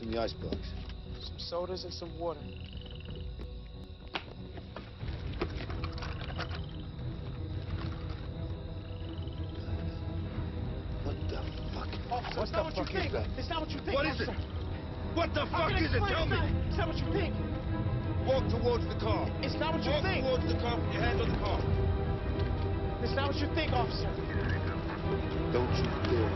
What's in the icebox? Some sodas and some water. What the fuck? Officer, it's not what you think. It's not what you think, officer. What is it? What the fuck is it? Tell me. It's not what you think. Walk towards the car. It's not what you think. Walk towards the car with your hands on the car. It's not what you think, officer. Don't you dare.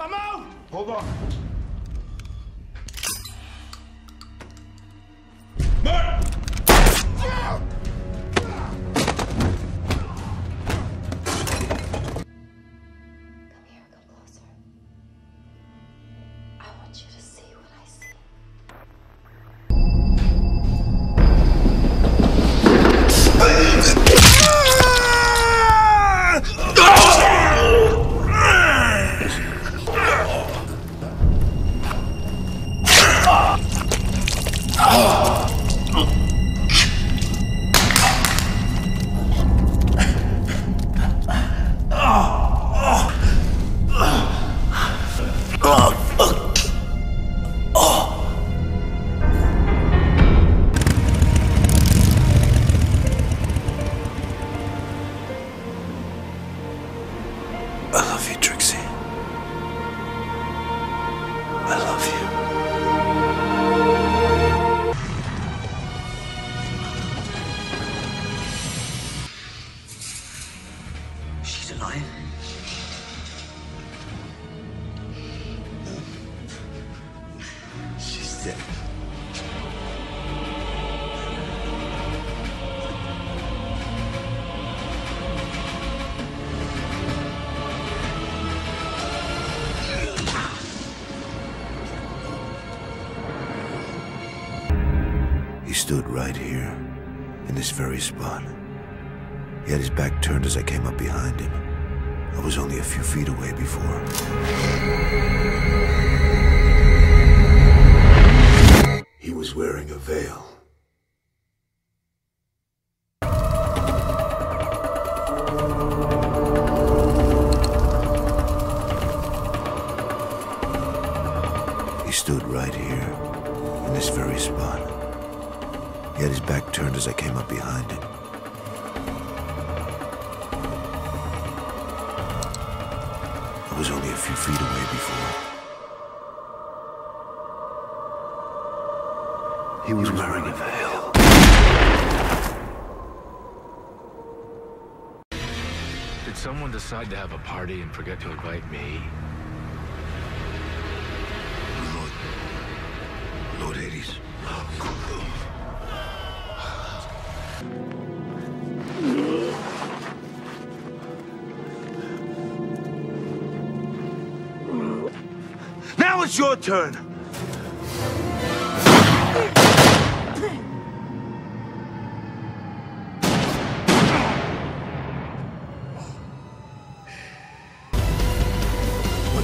I'm out! Hold on. Mark! Come here, come closer. I want you to see what I see. I love you, Trixie. I love you. She's alive. She's dead. He stood right here, in this very spot. He had his back turned as I came up behind him. I was only a few feet away before. He was wearing a veil. He stood right here, in this very spot. He had his back turned as I came up behind him. I was only a few feet away before. He was wearing a veil. Did someone decide to have a party and forget to invite me? Lord Hades. Now it's your turn. What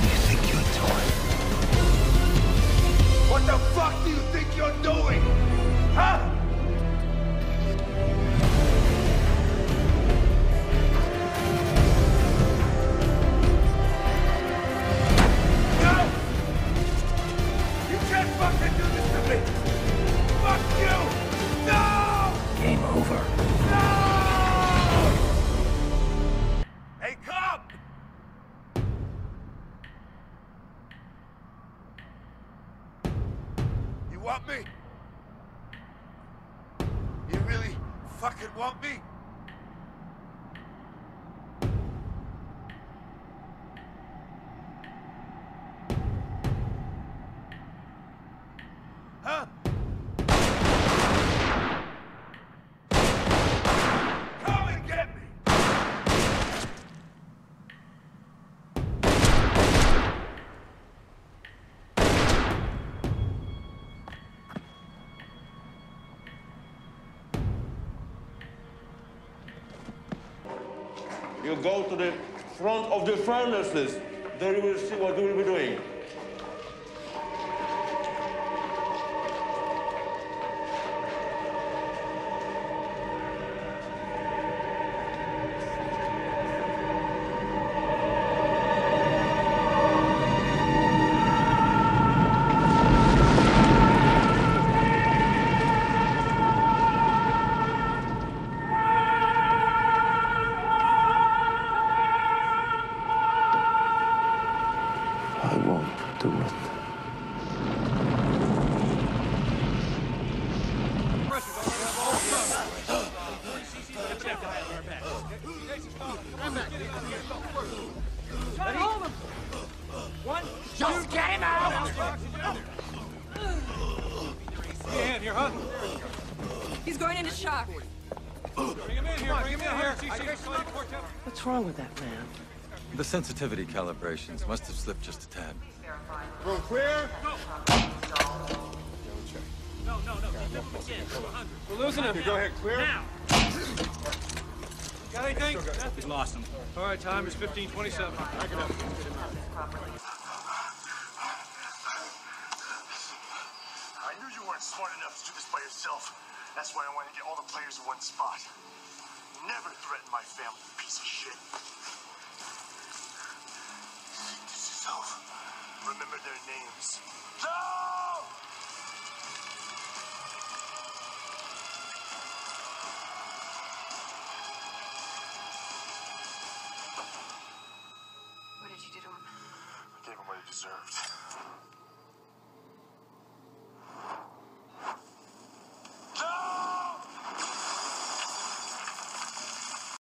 do you think you're doing? What the fuck do you think you're doing? Huh? Want me? You really fucking want me? Huh? Come and get me! You go to the front of the furnaces. There you will see what you will be doing. Sensitivity calibrations must have slipped just a tad. Room clear? Go. No. We're losing him. Go ahead, clear. Now. Got anything? We lost him. All right, time is 15:27. Back it up. I knew you weren't smart enough to do this by yourself. That's why I wanted to get all the players in one spot. Never threaten my family, you piece of shit. Remember their names. No! What did you do to him? I gave him what he deserved.